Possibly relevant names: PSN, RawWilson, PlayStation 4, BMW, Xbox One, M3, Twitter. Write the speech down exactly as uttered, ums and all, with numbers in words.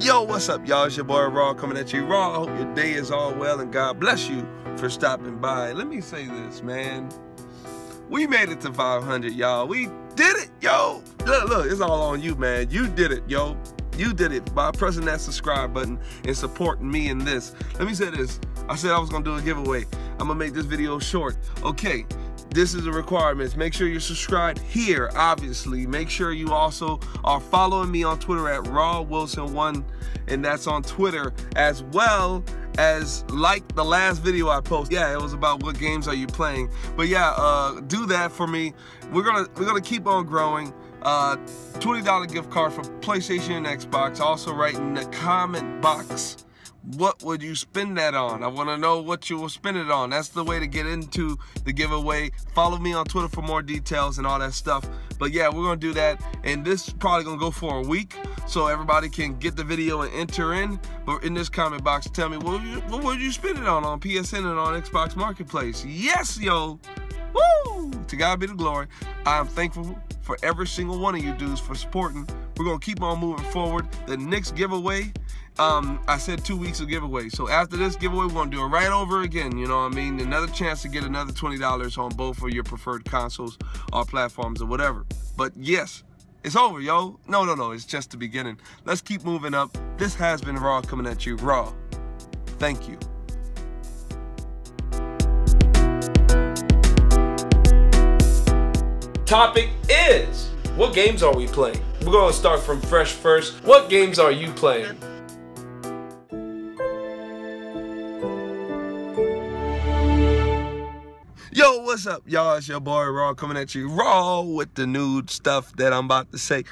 Yo, what's up, y'all? It's your boy Raw coming at you. Raw, I hope your day is all well and God bless you for stopping by. Let me say this, man. We made it to five hundred, y'all. We did it, yo. Look, look, it's all on you, man. You did it, yo. You did it by pressing that subscribe button and supporting me in this. Let me say this. I said I was going to do a giveaway. I'm going to make this video short. Okay. This is the requirements. Make sure you're subscribed here, obviously. Make sure you also are following me on Twitter at Raw Wilson one, and that's on Twitter, as well as like the last video I posted. Yeah, it was about what games are you playing. But yeah, uh, do that for me. We're gonna we're gonna keep on growing. Uh, twenty dollar gift card for PlayStation and Xbox. Also, write in the comment box, what would you spend that on? I want to know what you will spend it on. That's the way to get into the giveaway. Follow me on Twitter for more details and all that stuff. But yeah, we're going to do that. And this is probably going to go for a week, so everybody can get the video and enter in. But in this comment box, tell me, what would you, what would you spend it on on P S N and on Xbox Marketplace? Yes, yo. Woo! To God be the glory. I'm thankful for every single one of you dudes for supporting. We're going to keep on moving forward. The next giveaway, um, I said two weeks of giveaway. So after this giveaway, we're going to do it right over again. You know what I mean? Another chance to get another twenty dollars on both of your preferred consoles or platforms or whatever. But yes, it's over, yo. No, no, no. It's just the beginning. Let's keep moving up. This has been Raw coming at you. Raw. Thank you. Topic is, what games are we playing? We're gonna start from fresh first. What games are you playing? Yo, what's up, y'all? It's your boy Raw coming at you raw with the nude stuff that I'm about to say.